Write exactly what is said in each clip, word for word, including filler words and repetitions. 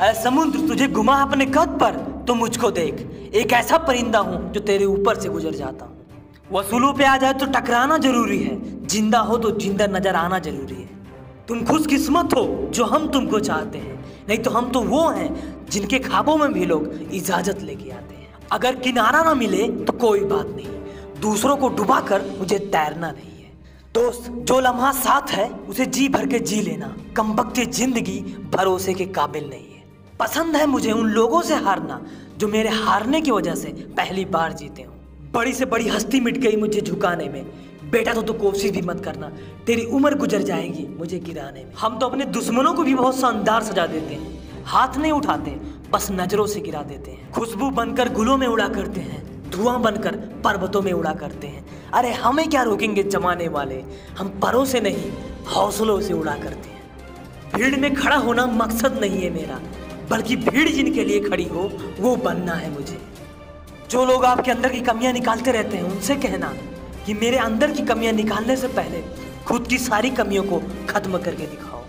अरे समुद्र तुझे घुमा अपने कद पर तो मुझको देख, एक ऐसा परिंदा हूँ जो तेरे ऊपर से गुजर जाता हूँ। वसूलों पे आ जाए तो टकराना जरूरी है, जिंदा हो तो जिंदा नजर आना जरूरी है। तुम खुशकिस्मत हो जो हम तुमको चाहते हैं, नहीं तो हम तो वो हैं जिनके ख्वाबों में भी लोग इजाजत लेके आते हैं। अगर किनारा ना मिले तो कोई बात नहीं, दूसरों को डुबा कर मुझे तैरना नहीं है। दोस्त जो लम्हा साथ है उसे जी भर के जी लेना, कमबख्त जिंदगी भरोसे के काबिल नहीं है। पसंद है मुझे उन लोगों से हारना जो मेरे हारने की वजह से पहली बार जीते हों। बड़ी से बड़ी हस्ती मिट गई मुझे झुकाने में, बेटा तो तू कोशिश भी मत करना, तेरी उम्र गुजर जाएगी मुझे गिराने में। हम तो अपने दुश्मनों को भी बहुत शानदार सजा देते हैं, हाथ नहीं उठाते बस नजरों से गिरा देते हैं। खुशबू बनकर गुलों में उड़ा करते हैं, धुआं बनकर पर्वतों में उड़ा करते हैं। अरे हमें क्या रोकेंगे जमाने वाले, हम परों से नहीं हौसलों से उड़ा करते हैं। भीड़ में खड़ा होना मकसद नहीं है मेरा, बल्कि भीड़ जिनके लिए खड़ी हो वो बनना है मुझे। जो लोग आपके अंदर की कमियां निकालते रहते हैं उनसे कहना कि मेरे अंदर की कमियां निकालने से पहले खुद की सारी कमियों को खत्म करके दिखाओ।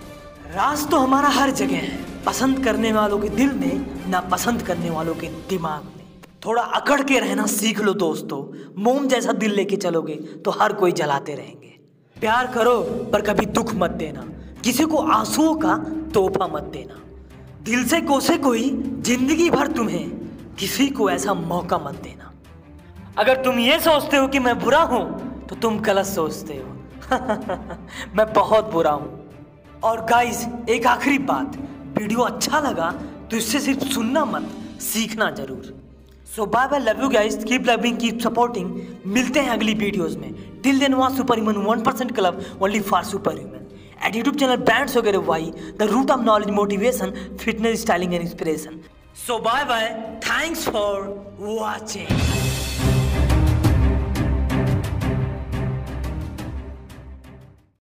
राज तो हमारा हर जगह है, पसंद करने वालों के दिल में, नापसंद करने वालों के दिमाग में। थोड़ा अकड़ के रहना सीख लो दोस्तों, मोम जैसा दिल लेके चलोगे तो हर कोई जलाते रहेंगे। प्यार करो पर कभी दुख मत देना, किसी को आंसुओं का तोहफा मत देना। दिल से कोसे कोई जिंदगी भर तुम्हें, किसी को ऐसा मौका मत देना। अगर तुम ये सोचते हो कि मैं बुरा हूँ तो तुम गलत सोचते हो। मैं बहुत बुरा हूँ। और गाइस एक आखिरी बात, वीडियो अच्छा लगा तो इससे सिर्फ सुनना मत, सीखना जरूर। So bye bye, love you guys, keep loving, keep supporting. मिलते हैं अगली वीडियोस में। Till then watch super human one percent club only for super human at YouTube channel brand swagger A Y, the root of knowledge, motivation, fitness, styling and inspiration. So bye bye, thanks for watching.